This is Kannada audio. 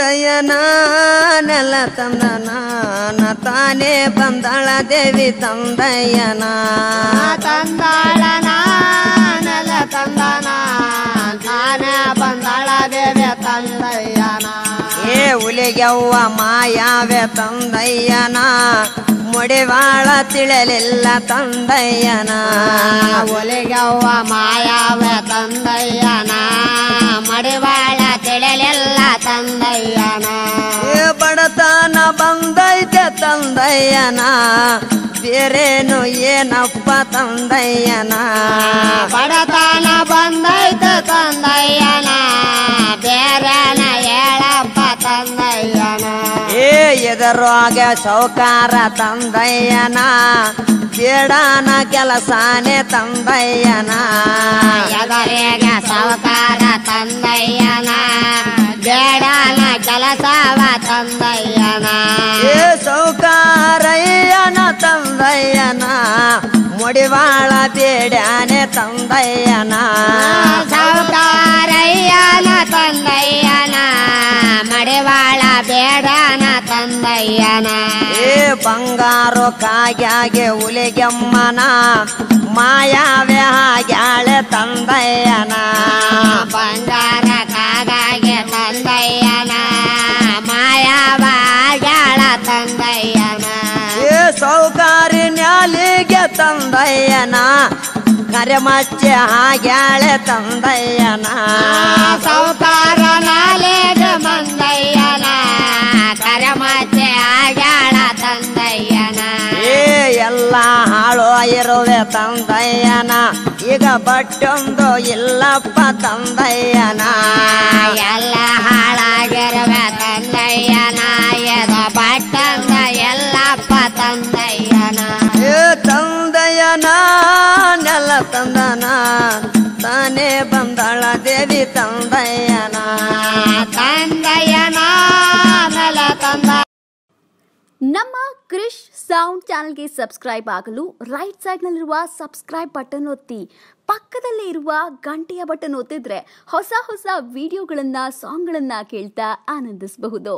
ದಯನಾ ನೆಲ ತಂದನ ತಾನೇ ಬಂದಾಳ ದೇವಿ ತಂದಯ್ಯನ ತಂದಾಳ ನೆಲ ತಂದನ ತಾನೇ ಬಂದಾಳ ದೇವಿ ತಂದಯ್ಯನ ಏ ಹುಲಿಗೆವ್ವ ಮಾಯಾವೆ ತಂದಯ್ಯನ ಮುಡಿವಾಳ ತಿಳಿಲಿಲ್ಲ ತಂದಯ್ಯನ ಹುಲಿಗೆವ್ವ ಮಾಯಾವೆ ತಂದಯ್ಯನ ಮಡಿವಾಳ ತಿಳಿಲಿಲ್ಲ ತಂದಯ್ಯನ ಬಡತನ ಬಂದೈತೆ ತಂದಯ್ಯನ ಬೇರೇನು ಏನಪ್ಪ ತಂದಯ್ಯನ ಬಡತನ ಬಂದೈತೆ ತಂದಯ್ಯನ ಬೇರೆನ ಹೇಳಪ್ಪ ತಂದಯ್ಯನ ಎದುರಾಗ ಸೌಕಾರ ತಂದಯ್ಯನ ಬೇಡಾನ ಕೆಲಸನೇ ತಂದಯ್ಯನ ಎದುರಾಗ ಸೌಕಾರ ತಂದಯ್ಯನ ಬೇಡಾನ ಕೆಲಸವ ತಂದಯ್ಯನ ಏ ಸೌಕಾರಯ್ಯನ ತಂದಯ್ಯನ ಮುಡಿವಾಳ ಬೇಡಾನೆ ತಂದಯ್ಯನ ಸೌಕಾರಯ್ಯನ ತಂದಯ್ಯನ ಮಡಿವಾಳ ಬೇಡಾನ ತಂದಯ್ಯನ ಏ ಬಂಗಾರು ಕಾಯಾಗೆ ಹುಲಿಗೆಮ್ಮನ ಮಾಯಾವೆ ಹಾಗ್ಯಾಳೆ ತಂದಯ್ಯನ ಬಂಗಾರ ಕಾಯಾಗೆ ತಂದಯ್ಯನ ಮಾಯಾವ ಆಗ್ಯಾಳ ತಂದಯ್ಯನ ಏ ಸೌಕಾರಿ ನ್ಯಾಲಿಗೆ ತಂದಯ್ಯನ ಕರೆಮಚ್ಚೆ ಹಾಗ್ಯಾಳೆ ತಂದಯ್ಯನ ಸೌಕಾರ ನಾಲೆಗೆ ಮಂದಯ್ಯನ ಕರೆಮಚ್ಚೆ ಆಗ್ಯಾಳ ತಂದಯ್ಯನ ಏ ಎಲ್ಲ ಹಾಳು ಇರುವೆ ತಂದಯ್ಯನ ಈಗ ಬಟ್ಟೊಂದು ಇಲ್ಲಪ್ಪ ತಂದಯ್ಯನ ಎಲ್ಲ ಹಾಳಾಗಿರುವೆ ತಂದಯ್ಯನ ಎದ ಬಟ್ಟೊಂದು ಎಲ್ಲಪ್ಪ ತಂದಯ್ಯನ ಏ ತಂದಯ್ಯನ ನೆಲ ತಂದನ ತಾನೇ ಬಂದಾಳ ದೇವಿ ತಂದಯ್ಯನ ತಂದಯ್ಯನ ನೆಲ ತಂದ. ನಮ್ಮ ಕ್ರಿಶ್ ಸೌಂಡ್ ಚಾನಲ್ಗೆ ಸಬ್ಸ್ಕ್ರೈಬ್ ಆಗಲು ರೈಟ್ ಸೈಡ್ನಲ್ಲಿರುವ ಸಬ್ಸ್ಕ್ರೈಬ್ ಬಟನ್ ಒತ್ತಿ, ಪಕ್ಕದಲ್ಲೇ ಇರುವ ಗಂಟೆಯ ಬಟನ್ ಒತ್ತಿದ್ರೆ ಹೊಸ ಹೊಸ ವಿಡಿಯೋಗಳನ್ನು, ಸಾಂಗ್ಗಳನ್ನು ಕೇಳ್ತಾ ಆನಂದಿಸಬಹುದು.